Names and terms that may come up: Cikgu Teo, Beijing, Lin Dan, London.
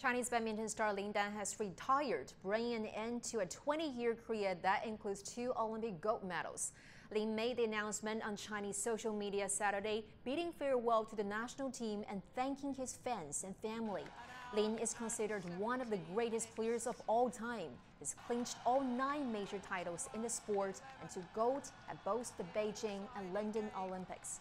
Chinese badminton star Lin Dan has retired, bringing an end to a 20-year career that includes 2 Olympic gold medals. Lin made the announcement on Chinese social media Saturday, bidding farewell to the national team and thanking his fans and family. Lin is considered one of the greatest players of all time. He's clinched all 9 major titles in the sport and 2 golds at both the Beijing and London Olympics.